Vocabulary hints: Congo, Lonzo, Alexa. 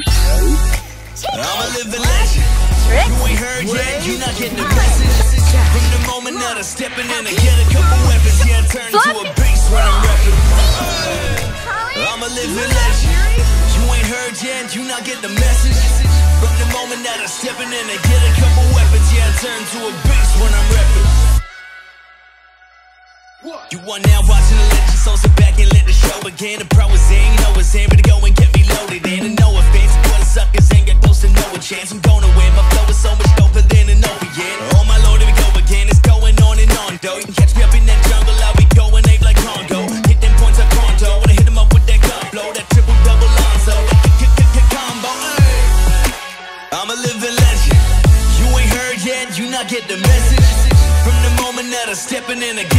storm. I'm a living legend. You ain't heard yet, you not getting the message. From the moment that I'm stepping in, I get a couple weapons. Yeah, I turn into a beast when I'm rapping. I'm a living legend. You ain't heard yet, you not getting the message. From the moment that I'm stepping in, I get a couple weapons. Yeah, I turn into a beast when I'm rapping. You are now watching the legend, so sit back and let the show begin. The pro is in, you know it's in, ready to go and get me loaded in. And no offense, boy, the suckers ain't got close to no chance. I'm gonna win, my flow is so much doper than an Orient. Oh my lord, here we go again, it's going on and on, though. You can catch me up in that jungle, I'll be going ape like Congo. Hit them points like Congo, wanna hit them up with that gun blow, that triple-double Lonzo, that combo. I'm a living legend, you ain't heard yet, you not get the message. From the moment that I'm stepping in,